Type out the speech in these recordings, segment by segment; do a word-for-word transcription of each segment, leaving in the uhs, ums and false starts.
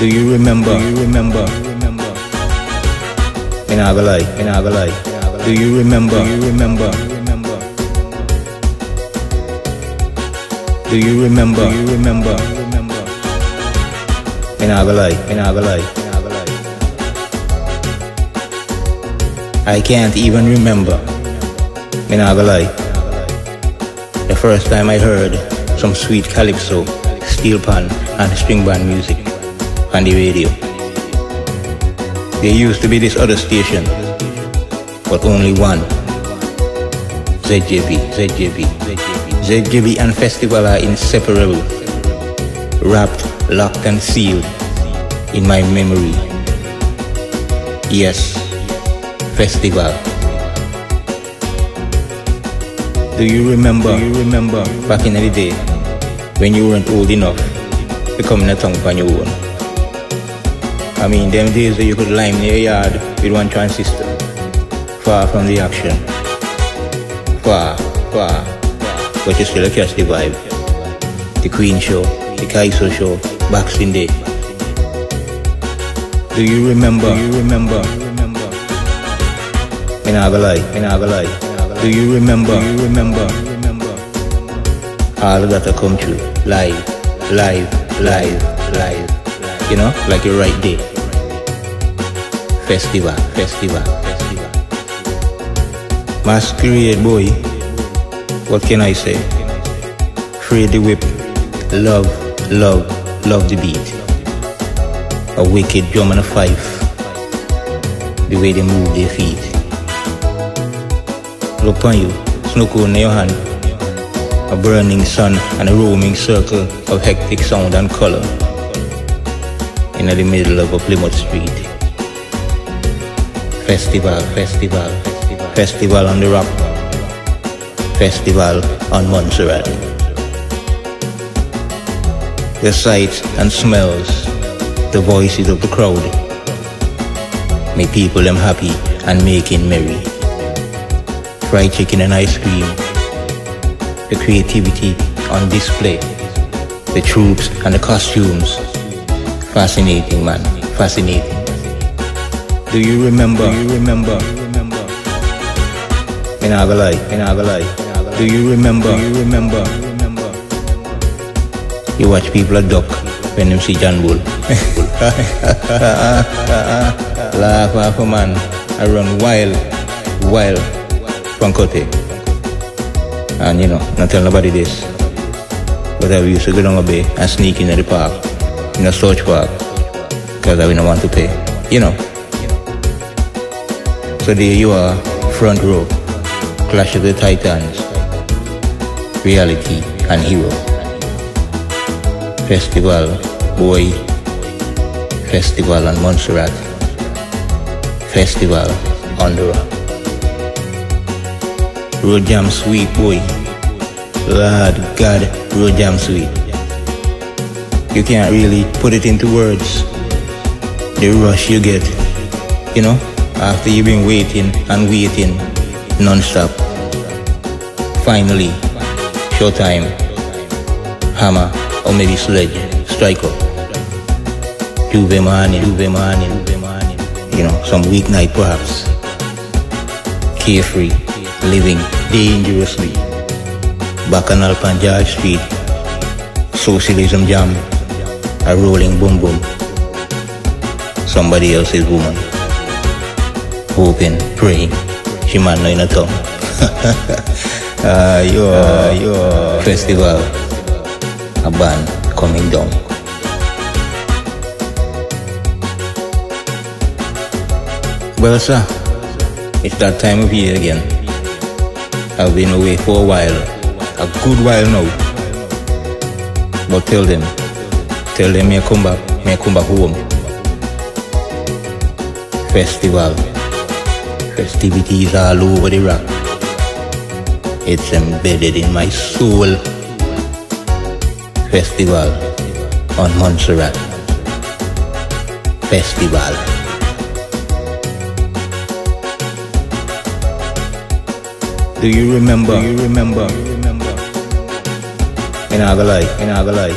Do you remember? Do you remember? Ina Go Lay, Ina Go Lay. Do you remember? Do you remember? Do you remember? Do you remember? Ina Go Lay, Ina Go Lay. I can't even remember. Ina Go Lay. The first time I heard some sweet calypso, steel pan, and string band music on the radio. There used to be this other station, but only one. Z J B, Z J B, Z J B. Z J B and festival are inseparable, wrapped, locked and sealed in my memory. Yes, festival. Do you remember? Do you remember back in the day when you weren't old enough to come in a tongue on your own? I mean, them days where you could lie in your yard with one transistor, far from the action, far, far, but you still catch the vibe. The Queen Show, The Kaiser Show, Boxing Day. Do you remember? Do you remember? Minaga Lai, Minaga Lai. Do you remember? Do you remember? All that I come true, live, live, live, live. You know, like you're right there. Festival, festival, festival. Masquerade, boy. What can I say? Free the whip. Love, love, love the beat. A wicked drum and a fife. The way they move their feet. Look on you, snook on your hand. A burning sun and a roaming circle of hectic sound and color. In the middle of a Plymouth street. Festival, festival, festival, festival on the rock. Festival on Montserrat. The sights and smells, the voices of the crowd. May people them happy and making merry. Fried chicken and ice cream. The creativity on display. The troops and the costumes. Fascinating, man, fascinating. Do you remember? Do you remember? Minaga Lai, Minaga Lai. Do you remember? Do you remember? You watch people a duck when them see John Bull. Laugh off a man. I run wild, wild from Cote. And you know, not tell nobody this. But I used to go down a bay and sneak into the park. In a search park, because I don't want to pay, you know. So there you are, front row, Clash of the Titans, reality and hero. Festival, boy. Festival on Montserrat. Festival on the rock. Road jam sweet, boy. Lord God, road jam sweet. You can't really put it into words. The rush you get, you know, after you've been waiting and waiting non-stop. Finally, showtime, hammer or maybe sledge, strike up. Duve morning, duve morning, you know, some weeknight perhaps. Carefree, living dangerously. Bacchanal Panja Street, socialism jam. A rolling boom boom. Somebody else's woman. Hoping, praying. She might not in a tongue. uh, your, uh, your festival. A band coming down. Well, sir, it's that time of year again. I've been away for a while. A good while now. But tell them. Tell them may come back, may come back home. Festival. Festivities all over the rock. It's embedded in my soul. Festival on Montserrat. Festival. Do you remember? Do you remember? Minaga Lai, Minaga Lai.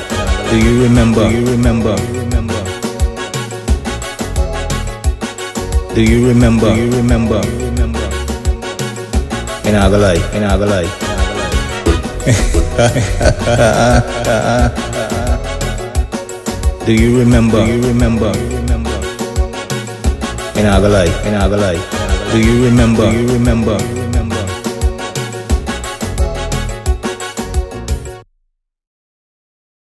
Do you remember? Do you remember? Do you remember? Do you remember? Ina Go Lay, Ina Go Lay. Do you remember? Do you remember? Ina Go Lay, Ina Go Lay. Do you remember? Do you remember?